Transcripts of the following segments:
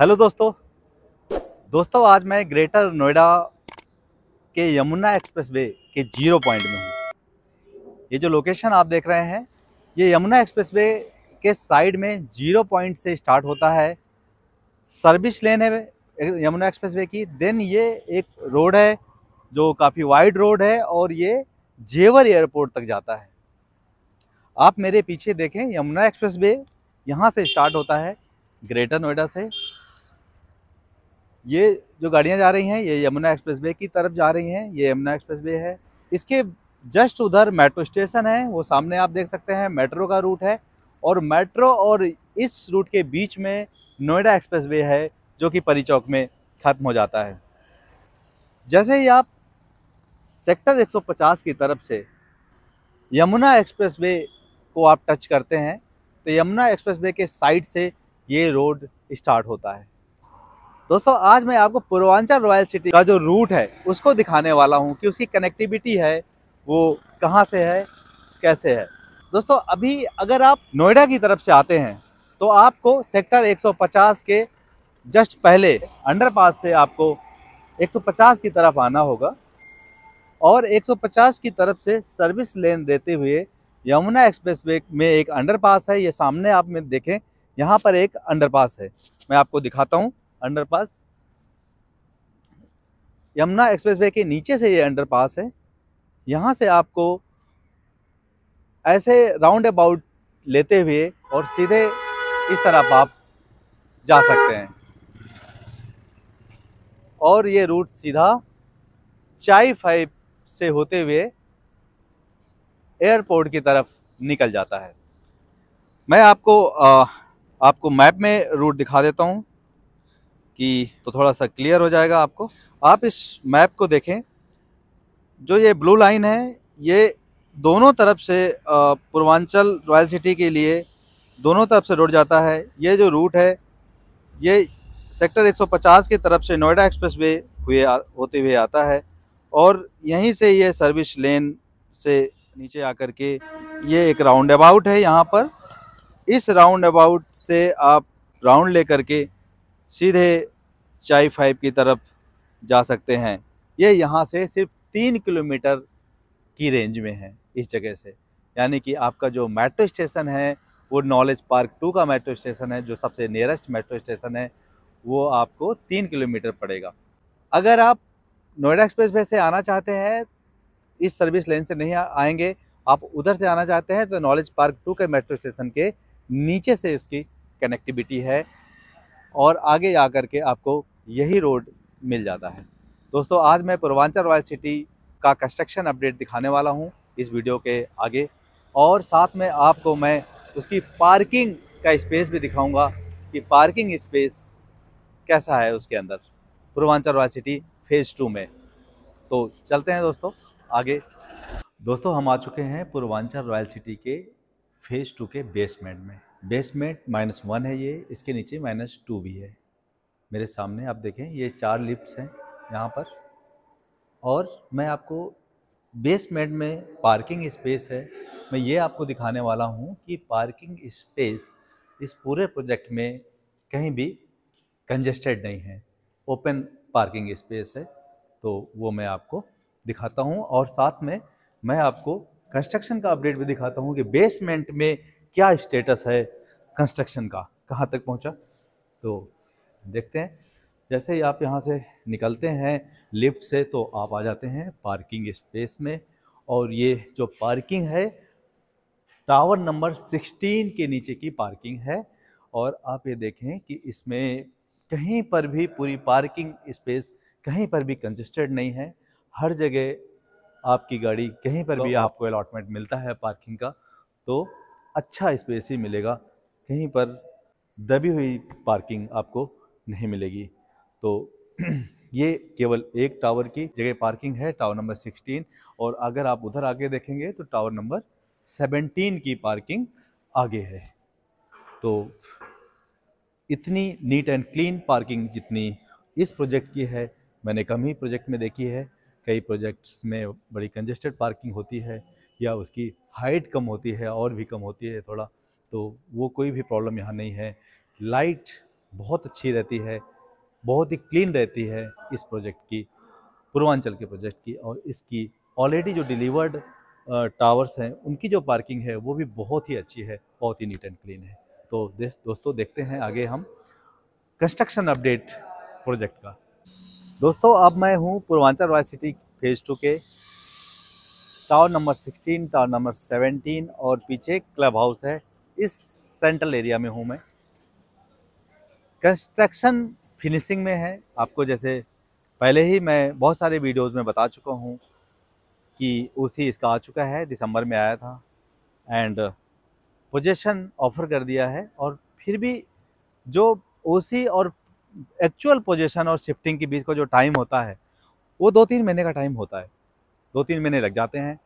Hello दोस्तों, आज मैं ग्रेटर नोएडा के यमुना एक्सप्रेसवे के 0 पॉइंट में हूँ। ये जो लोकेशन आप देख रहे हैं ये यमुना एक्सप्रेसवे के साइड में 0 पॉइंट से स्टार्ट होता है। सर्विस लेन है यमुना एक्सप्रेसवे की। देन ये एक रोड है जो काफ़ी वाइड रोड है और ये जेवर एयरपोर्ट तक जाता है। आप मेरे पीछे देखें, यमुना एक्सप्रेसवे यहाँ से स्टार्ट होता है ग्रेटर नोएडा से। ये जो गाड़ियाँ जा रही हैं ये यमुना एक्सप्रेसवे की तरफ जा रही हैं। ये यमुना एक्सप्रेसवे है, इसके जस्ट उधर मेट्रो स्टेशन है, वो सामने आप देख सकते हैं मेट्रो का रूट है। और मेट्रो और इस रूट के बीच में नोएडा एक्सप्रेसवे है जो कि परी चौक में ख़त्म हो जाता है। जैसे ही आप सेक्टर 150 की तरफ से यमुना एक्सप्रेसवे को आप टच करते हैं तो यमुना एक्सप्रेसवे के साइड से ये रोड स्टार्ट होता है। दोस्तों, आज मैं आपको पूर्वांचल रॉयल सिटी का जो रूट है उसको दिखाने वाला हूँ कि उसकी कनेक्टिविटी है वो कहाँ से है, कैसे है। दोस्तों, अभी अगर आप नोएडा की तरफ से आते हैं तो आपको सेक्टर 150 के जस्ट पहले अंडरपास से आपको 150 की तरफ आना होगा और 150 की तरफ से सर्विस लेन देते हुए यमुना एक्सप्रेसवे में एक अंडरपास है। ये सामने आप में देखें, यहाँ पर एक अंडरपास है, मैं आपको दिखाता हूँ अंडरपास। यमुना एक्सप्रेसवे के नीचे से ये अंडरपास है। यहाँ से आपको ऐसे राउंड अबाउट लेते हुए और सीधे इस तरफ आप जा सकते हैं और ये रूट सीधा चाय 5 से होते हुए एयरपोर्ट की तरफ निकल जाता है। मैं आपको मैप में रूट दिखा देता हूँ कि तो थोड़ा सा क्लियर हो जाएगा आपको। आप इस मैप को देखें, जो ये ब्लू लाइन है ये दोनों तरफ से पूर्वांचल रॉयल सिटी के लिए दोनों तरफ से रोड जाता है। ये जो रूट है ये सेक्टर 150 की तरफ से नोएडा एक्सप्रेसवे होते हुए आता है और यहीं से ये सर्विस लेन से नीचे आकर के ये एक राउंड अबाउट है। यहाँ पर इस राउंड अबाउट से आप राउंड ले करके सीधे चाय 5 की तरफ जा सकते हैं। ये यहाँ से सिर्फ 3 किलोमीटर की रेंज में है इस जगह से, यानी कि आपका जो मेट्रो स्टेशन है वो नॉलेज पार्क 2 का मेट्रो स्टेशन है, जो सबसे नियरेस्ट मेट्रो स्टेशन है, वो आपको 3 किलोमीटर पड़ेगा। अगर आप नोएडा एक्सप्रेसवे से आना चाहते हैं, इस सर्विस लेन से नहीं आएंगे, आप उधर से आना चाहते हैं तो नॉलेज पार्क 2 के मेट्रो स्टेशन के नीचे से उसकी कनेक्टिविटी है और आगे आकर के आपको यही रोड मिल जाता है। दोस्तों, आज मैं पूर्वांचल रॉयल सिटी का कंस्ट्रक्शन अपडेट दिखाने वाला हूँ इस वीडियो के आगे, और साथ में आपको मैं उसकी पार्किंग का स्पेस भी दिखाऊंगा कि पार्किंग स्पेस कैसा है उसके अंदर पूर्वांचल रॉयल सिटी फेज़ 2 में। तो चलते हैं दोस्तों आगे। दोस्तों, हम आ चुके हैं पूर्वांचल रॉयल सिटी के फेज़ 2 के बेसमेंट में। बेसमेंट -1 है ये, इसके नीचे -2 भी है। मेरे सामने आप देखें ये 4 लिफ्ट्स हैं यहाँ पर, और मैं आपको बेसमेंट में पार्किंग स्पेस है मैं ये आपको दिखाने वाला हूँ कि पार्किंग स्पेस इस पूरे प्रोजेक्ट में कहीं भी कंजेस्टेड नहीं है, ओपन पार्किंग स्पेस है, तो वो मैं आपको दिखाता हूँ। और साथ में मैं आपको कंस्ट्रक्शन का अपडेट भी दिखाता हूँ कि बेसमेंट में क्या स्टेटस है कंस्ट्रक्शन का, कहाँ तक पहुँचा। तो देखते हैं, जैसे ही आप यहाँ से निकलते हैं लिफ्ट से तो आप आ जाते हैं पार्किंग स्पेस में, और ये जो पार्किंग है टावर नंबर 16 के नीचे की पार्किंग है। और आप ये देखें कि इसमें कहीं पर भी पूरी पार्किंग स्पेस कहीं पर भी कंजेस्टेड नहीं है, हर जगह आपकी गाड़ी कहीं पर भी आपको अलॉटमेंट मिलता है पार्किंग का, तो अच्छा स्पेस ही मिलेगा, कहीं पर दबी हुई पार्किंग आपको नहीं मिलेगी। तो ये केवल एक टावर की जगह पार्किंग है, टावर नंबर 16, और अगर आप उधर आगे देखेंगे तो टावर नंबर 17 की पार्किंग आगे है। तो इतनी नीट एंड क्लीन पार्किंग जितनी इस प्रोजेक्ट की है मैंने कम ही प्रोजेक्ट में देखी है। कई प्रोजेक्ट्स में बड़ी कंजेस्टेड पार्किंग होती है या उसकी हाइट कम होती है और भी कम होती है थोड़ा, तो वो कोई भी प्रॉब्लम यहाँ नहीं है। लाइट बहुत अच्छी रहती है, बहुत ही क्लीन रहती है इस प्रोजेक्ट की, पूर्वांचल के प्रोजेक्ट की। और इसकी ऑलरेडी जो डिलीवर्ड टावर्स हैं उनकी जो पार्किंग है वो भी बहुत ही अच्छी है, बहुत ही नीट एंड क्लीन है। तो दोस्तों देखते हैं आगे हम कंस्ट्रक्शन अपडेट प्रोजेक्ट का। दोस्तों अब मैं हूँ पूर्वांचल रॉयल सिटी फेज़ 2 के टावर नंबर 16, टावर नंबर 17 और पीछे क्लब हाउस है, इस सेंट्रल एरिया में हूँ मैं। कंस्ट्रक्शन फिनिशिंग में है। आपको जैसे पहले ही मैं बहुत सारे वीडियोज़ में बता चुका हूँ कि उसी इसका आ चुका है, दिसंबर में आया था एंड पोजीशन ऑफ़र कर दिया है। और फिर भी जो ओसी और एक्चुअल पोजीशन और शिफ्टिंग के बीच का जो टाइम होता है वो 2-3 महीने का टाइम होता है, 2-3 महीने लग जाते हैं।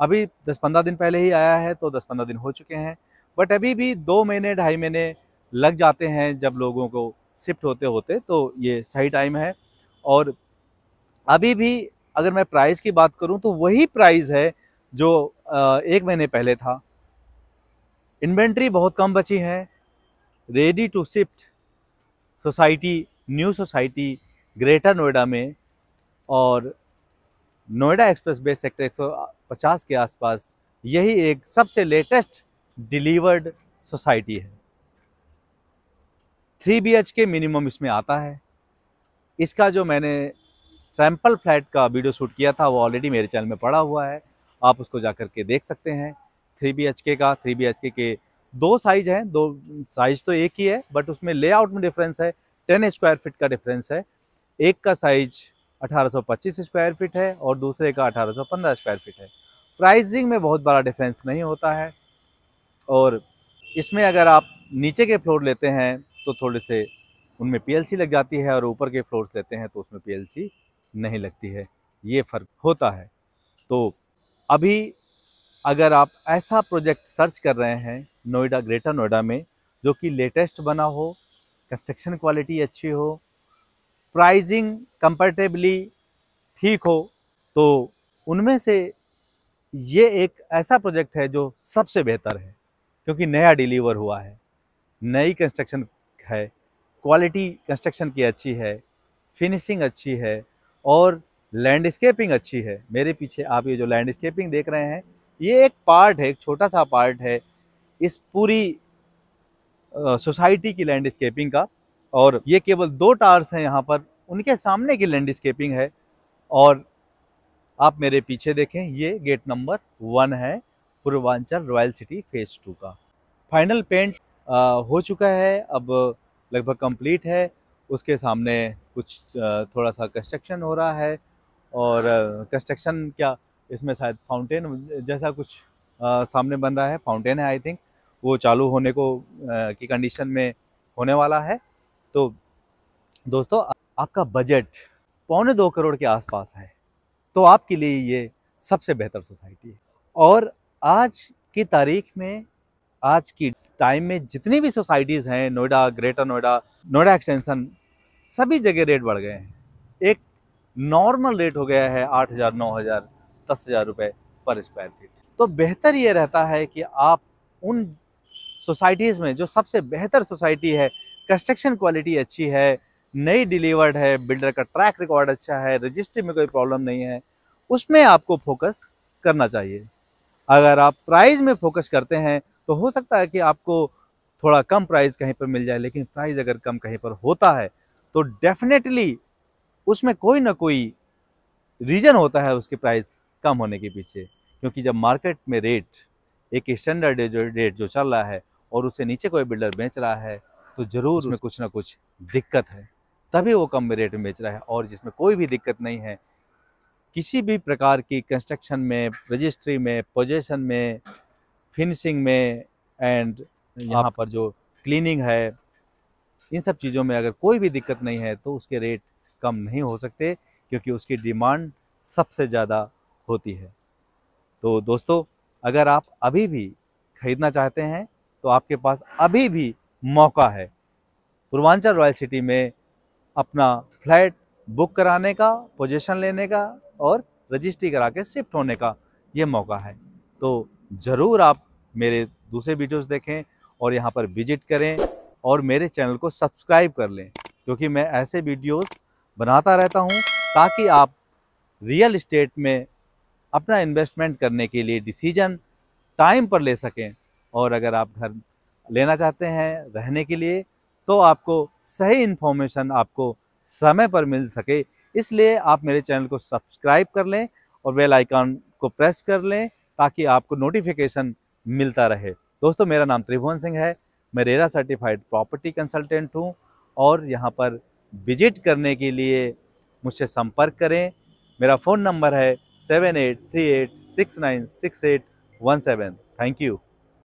अभी 10-15 दिन पहले ही आया है तो 10-15 दिन हो चुके हैं, बट अभी भी 2-2.5 महीने लग जाते हैं जब लोगों को शिफ्ट होते होते, तो ये सही टाइम है। और अभी भी अगर मैं प्राइस की बात करूं तो वही प्राइस है जो 1 महीने पहले था। इन्वेंट्री बहुत कम बची है। Ready to shift society, new society greater Noida में और नोएडा एक्सप्रेसवे सेक्टर 150 के आसपास यही एक सबसे लेटेस्ट डिलीवर्ड सोसाइटी है। 3 BHK मिनिमम इसमें आता है। इसका जो मैंने सैम्पल फ्लैट का वीडियो शूट किया था वो ऑलरेडी मेरे चैनल में पड़ा हुआ है, आप उसको जा कर के देख सकते हैं। 3 BHK का, 3 BHK के 2 साइज़ हैं, 2 साइज़ तो एक ही है बट उसमें लेआउट में डिफरेंस है, 10 स्क्वायर फीट का डिफरेंस है। एक का साइज 1825 स्क्वायर फीट है और दूसरे का 1815 स्क्वायर फीट है। प्राइसिंग में बहुत बड़ा डिफरेंस नहीं होता है और इसमें अगर आप नीचे के फ्लोर लेते हैं तो थोड़े से उनमें PLC लग जाती है और ऊपर के फ्लोर्स लेते हैं तो उसमें PLC नहीं लगती है, ये फ़र्क होता है। तो अभी अगर आप ऐसा प्रोजेक्ट सर्च कर रहे हैं नोएडा, ग्रेटर नोएडा में, जो कि लेटेस्ट बना हो, कंस्ट्रक्शन क्वालिटी अच्छी हो, प्राइजिंग कंफर्टेबली ठीक हो, तो उनमें से ये एक ऐसा प्रोजेक्ट है जो सबसे बेहतर है क्योंकि नया डिलीवर हुआ है, नई कंस्ट्रक्शन है, क्वालिटी कंस्ट्रक्शन की अच्छी है, फिनिशिंग अच्छी है और लैंडस्केपिंग अच्छी है। मेरे पीछे आप ये जो लैंडस्केपिंग देख रहे हैं ये एक पार्ट है, एक छोटा सा पार्ट है इस पूरी सोसाइटी की लैंडस्केपिंग का। और ये केवल 2 टावर्स हैं यहाँ पर, उनके सामने की लैंडस्केपिंग है। और आप मेरे पीछे देखें ये गेट नंबर 1 है पूर्वांचल रॉयल सिटी फेज़ 2 का। फाइनल पेंट हो चुका है, अब लगभग कंप्लीट है। उसके सामने कुछ थोड़ा सा कंस्ट्रक्शन हो रहा है और कंस्ट्रक्शन क्या, इसमें शायद फाउंटेन जैसा कुछ सामने बन रहा है, फाउंटेन है आई थिंक, वो चालू होने को की कंडीशन में होने वाला है। तो दोस्तों आपका बजट 2.25 करोड़ के आसपास है तो आपके लिए ये सबसे बेहतर सोसाइटी है। और आज की तारीख में, आज की टाइम में जितनी भी सोसाइटीज़ हैं नोएडा, ग्रेटर नोएडा, नोएडा एक्सटेंशन, सभी जगह रेट बढ़ गए हैं। एक नॉर्मल रेट हो गया है 8,000, 9,000, 10,000 रुपये पर स्क्वायर फीट। तो बेहतर ये रहता है कि आप उन सोसाइटीज़ में जो सबसे बेहतर सोसाइटी है, कंस्ट्रक्शन क्वालिटी अच्छी है, नई डिलीवर्ड है, बिल्डर का ट्रैक रिकॉर्ड अच्छा है, रजिस्ट्री में कोई प्रॉब्लम नहीं है, उसमें आपको फोकस करना चाहिए। अगर आप प्राइस में फोकस करते हैं तो हो सकता है कि आपको थोड़ा कम प्राइस कहीं पर मिल जाए, लेकिन प्राइस अगर कम कहीं पर होता है तो डेफिनेटली उसमें कोई ना कोई रीज़न होता है उसके प्राइस कम होने के पीछे, क्योंकि जब मार्केट में रेट एक स्टैंडर्ड रेट जो चल रहा है और उससे नीचे कोई बिल्डर बेच रहा है तो ज़रूर उसमें कुछ ना कुछ दिक्कत है, तभी वो कम रेट में बेच रहा है। और जिसमें कोई भी दिक्कत नहीं है किसी भी प्रकार की, कंस्ट्रक्शन में, रजिस्ट्री में, पोजीशन में, फिनिशिंग में एंड यहाँ पर जो क्लीनिंग है, इन सब चीज़ों में अगर कोई भी दिक्कत नहीं है तो उसके रेट कम नहीं हो सकते क्योंकि उसकी डिमांड सबसे ज़्यादा होती है। तो दोस्तों अगर आप अभी भी ख़रीदना चाहते हैं तो आपके पास अभी भी मौका है पूर्वांचल रॉयल सिटी में अपना फ्लैट बुक कराने का, पोजीशन लेने का और रजिस्ट्री करा के शिफ्ट होने का ये मौका है। तो ज़रूर आप मेरे दूसरे वीडियोस देखें और यहाँ पर विजिट करें और मेरे चैनल को सब्सक्राइब कर लें, क्योंकि मैं ऐसे वीडियोस बनाता रहता हूं ताकि आप रियल एस्टेट में अपना इन्वेस्टमेंट करने के लिए डिसीजन टाइम पर ले सकें। और अगर आप घर लेना चाहते हैं रहने के लिए तो आपको सही इन्फॉर्मेशन आपको समय पर मिल सके, इसलिए आप मेरे चैनल को सब्सक्राइब कर लें और बेल आइकन को प्रेस कर लें ताकि आपको नोटिफिकेशन मिलता रहे। दोस्तों, मेरा नाम त्रिभुवन सिंह है, मैं रेरा सर्टिफाइड प्रॉपर्टी कंसल्टेंट हूं और यहां पर विजिट करने के लिए मुझसे संपर्क करें। मेरा फ़ोन नंबर है 7838696817। Thank you.